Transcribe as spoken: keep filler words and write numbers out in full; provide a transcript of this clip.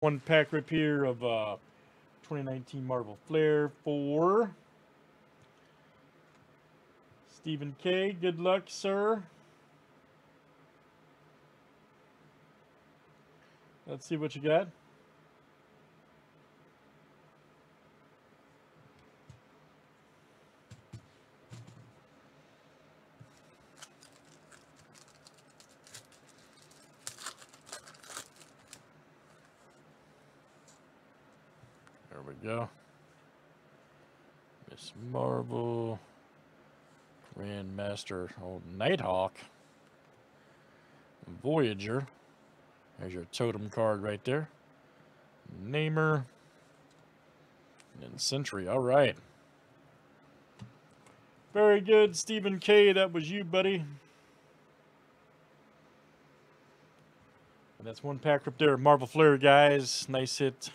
One pack rip here of uh, twenty nineteen Marvel Flare for Stephen K. Good luck, sir. Let's see what you got. There we go. Miss Marvel, Grandmaster, old Nighthawk, Voyager. There's your totem card right there. Namer. And then Sentry. All right. Very good, Stephen K. That was you, buddy. And that's one pack up there. Marvel Flare, guys. Nice hit.